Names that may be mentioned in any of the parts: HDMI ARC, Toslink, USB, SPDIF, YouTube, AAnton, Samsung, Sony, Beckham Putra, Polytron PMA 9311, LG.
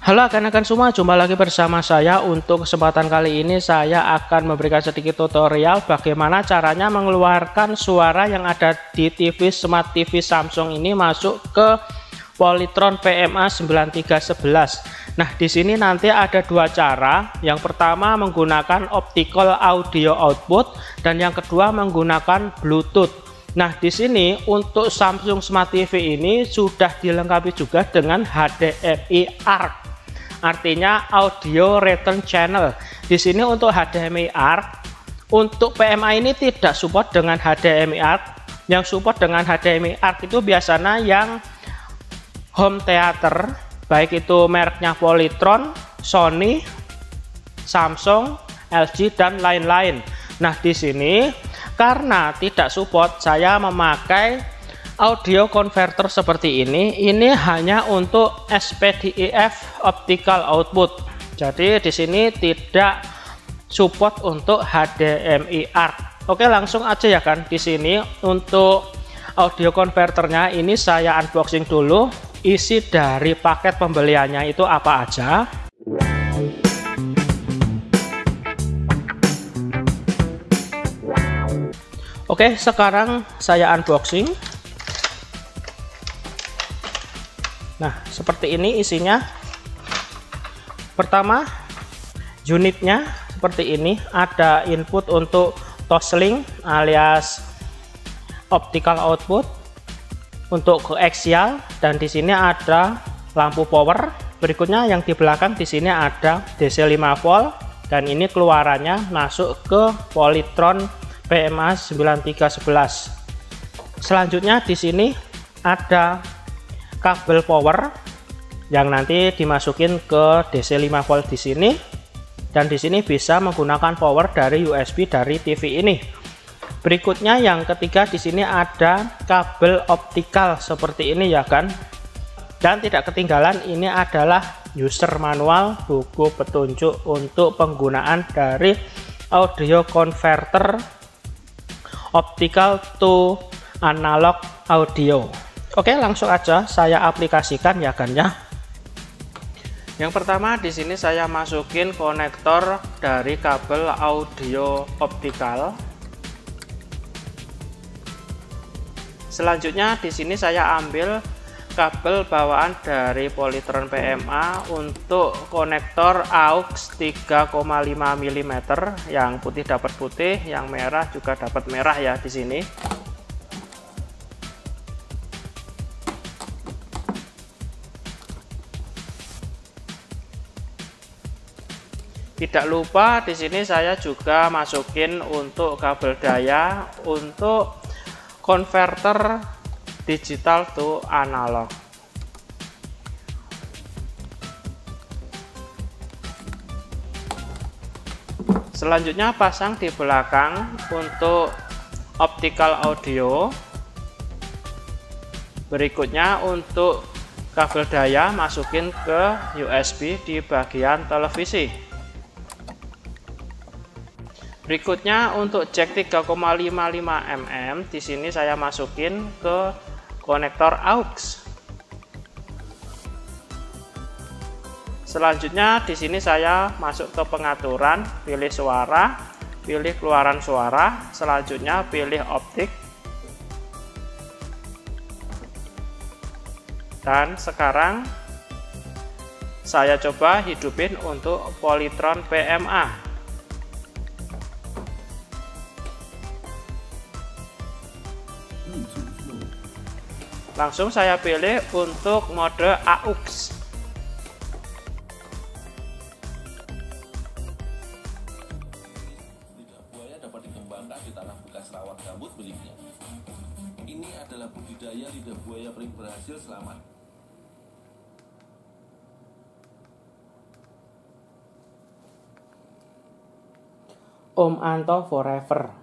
Halo anak-anak semua, jumpa lagi bersama saya. Untuk kesempatan kali ini saya akan memberikan sedikit tutorial bagaimana caranya mengeluarkan suara yang ada di TV Smart TV Samsung ini masuk ke Polytron PMA 9311. Nah, di sini nanti ada dua cara. Yang pertama menggunakan optical audio output dan yang kedua menggunakan Bluetooth. Nah, di sini untuk Samsung Smart TV ini sudah dilengkapi juga dengan HDMI ARC, artinya Audio Return Channel. Di sini untuk HDMI ARC, untuk PMA ini tidak support dengan HDMI ARC. Yang support dengan HDMI ARC itu biasanya yang home theater, baik itu mereknya Polytron, Sony, Samsung, LG, dan lain-lain. Nah, di sini karena tidak support, saya memakai audio converter seperti ini. Ini hanya untuk SPDIF optical output. Jadi di sini tidak support untuk HDMI ARC. Oke, langsung aja ya kan. Di sini untuk audio converternya ini saya unboxing dulu. Isi dari paket pembeliannya itu apa aja? Oke, sekarang saya unboxing. Nah, seperti ini isinya. Pertama, unitnya seperti ini. Ada input untuk Toslink alias optical output, untuk koaksial, dan di sini ada lampu power. Berikutnya yang di belakang di sini ada DC 5V dan ini keluarannya masuk ke Polytron PMA 9311. Selanjutnya di sini ada kabel power yang nanti dimasukin ke DC 5V di sini, dan di sini bisa menggunakan power dari USB dari TV ini. Berikutnya yang ketiga di sini ada kabel optikal seperti ini ya kan. Dan tidak ketinggalan ini adalah user manual, buku petunjuk untuk penggunaan dari audio converter optical to analog audio. Oke, langsung aja saya aplikasikan ya kan ya. Yang pertama di sini saya masukin konektor dari kabel audio optical. Selanjutnya di sini saya ambil kabel bawaan dari Polytron PMA untuk konektor aux 3,5 mm, yang putih dapat putih, yang merah juga dapat merah ya di sini. Tidak lupa di sini saya juga masukin untuk kabel daya untuk konverter digital to analog. Selanjutnya pasang di belakang untuk optical audio. Berikutnya untuk kabel daya masukin ke USB di bagian televisi. Berikutnya untuk jack 3,55 mm, di sini saya masukin ke konektor aux. Selanjutnya di sini saya masuk ke pengaturan, pilih suara, pilih keluaran suara, selanjutnya pilih optik. Dan sekarang saya coba hidupin untuk Polytron PMA. Langsung saya pilih untuk mode AUX. Lidah buaya dapat dikembangkan di tanah bekas rawat gambut miliknya. Ini adalah budidaya lidah buaya paling berhasil selama. Om Anto Forever.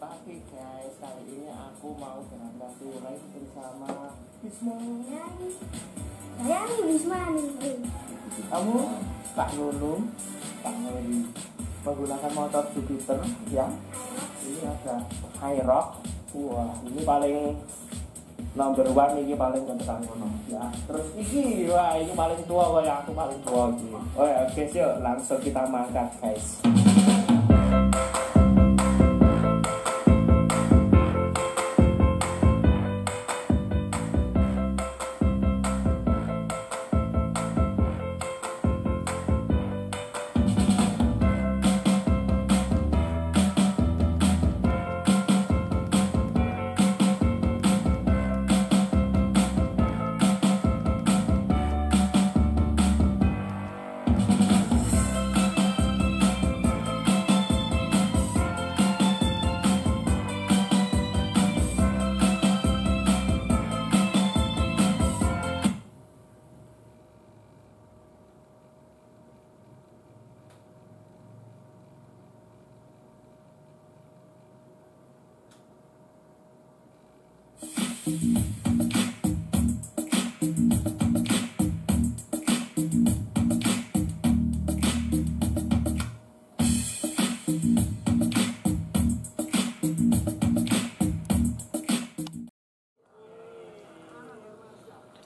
Oke guys, kali ini aku mau berangkat live bersama Bisma. Saya nih Bisma nih. Kamu Kak Nunung, Kak Nuri menggunakan motor Jupiter yang ini ada Hyrox. Wah, ini paling number one, ini paling kencang kono. Ya, terus ini, wah ini paling tua, wah aku paling tua ini. Oh ya, oke sih, langsung kita mangkat guys.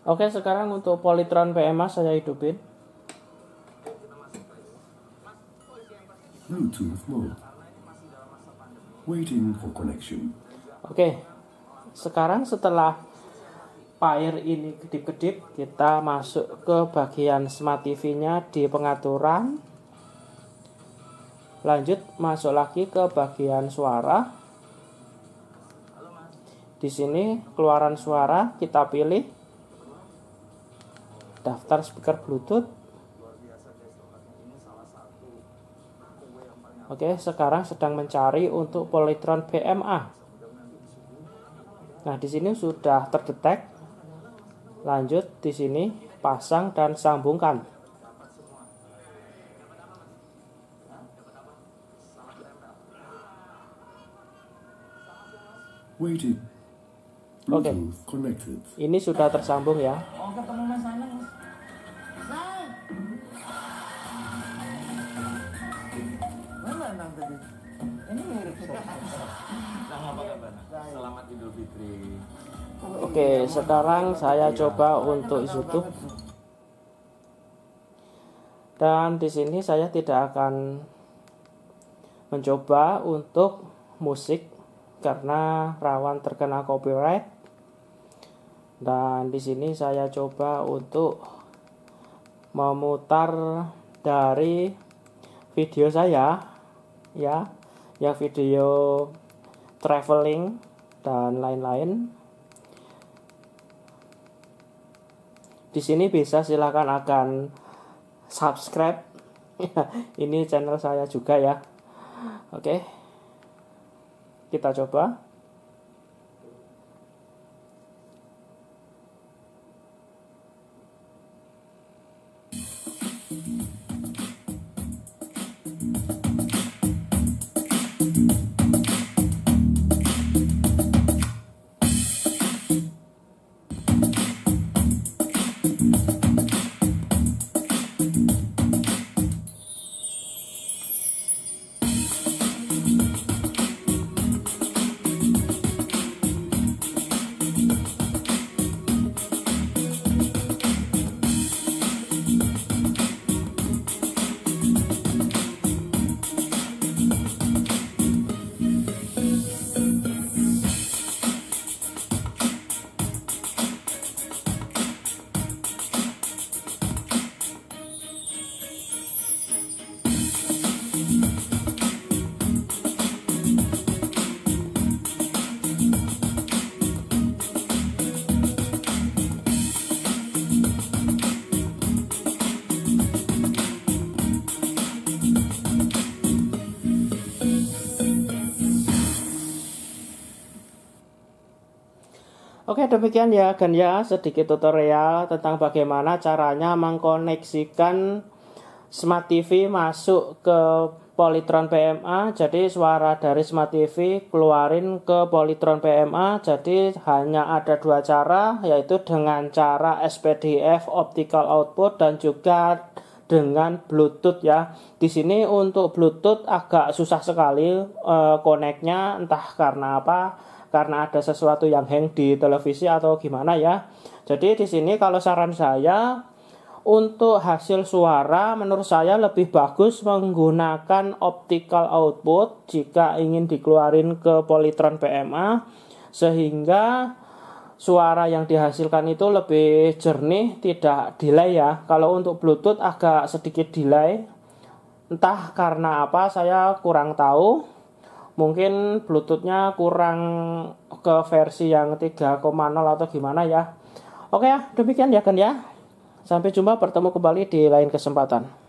Oke, sekarang untuk Polytron PMA saya hidupin. Bluetooth mode. Waiting for connection. Oke. Sekarang setelah pair ini kedip-kedip, kita masuk ke bagian smart TV-nya di pengaturan. Lanjut masuk lagi ke bagian suara. Di sini keluaran suara kita pilih daftar speaker Bluetooth. Oke, sekarang sedang mencari untuk Polytron PMA. Nah, di sini sudah terdetek. Lanjut di sini pasang dan sambungkan. Oke. Ini sudah tersambung ya. Selamat Idul Fitri. Oke, sekarang saya coba untuk YouTube. Dan di sini saya tidak akan mencoba untuk musik karena rawan terkena copyright. Dan di sini saya coba untuk memutar dari video saya ya, yang video traveling dan lain-lain. Di sini bisa silakan akan subscribe. Ini channel saya juga ya. Oke. Kita coba. Oke, demikian ya kan ya, sedikit tutorial tentang bagaimana caranya mengkoneksikan Smart TV masuk ke Polytron PMA, jadi suara dari Smart TV keluarin ke Polytron PMA. Jadi hanya ada dua cara, yaitu dengan cara SPDIF optical output dan juga dengan Bluetooth ya. Di sini untuk Bluetooth agak susah sekali koneknya, entah karena apa, karena ada sesuatu yang hang di televisi atau gimana ya. Jadi di sini kalau saran saya, untuk hasil suara menurut saya lebih bagus menggunakan optical output jika ingin dikeluarin ke Polytron PMA, sehingga suara yang dihasilkan itu lebih jernih, tidak delay ya. Kalau untuk Bluetooth agak sedikit delay, entah karena apa saya kurang tahu. Mungkin Bluetoothnya kurang ke versi yang 3.0 atau gimana ya. Oke ya, demikian ya kan ya. Sampai jumpa, bertemu kembali di lain kesempatan.